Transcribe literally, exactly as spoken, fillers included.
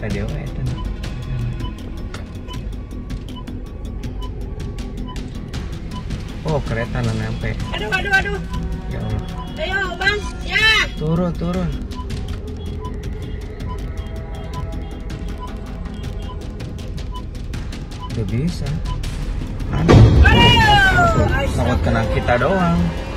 K D W itu. Oh, kereta nempel. Aduh, aduh, aduh. Ya Allah. Ayo, Bang. Ya. Turun, turun. Udah bisa. Aduh. Takut kena kita doang.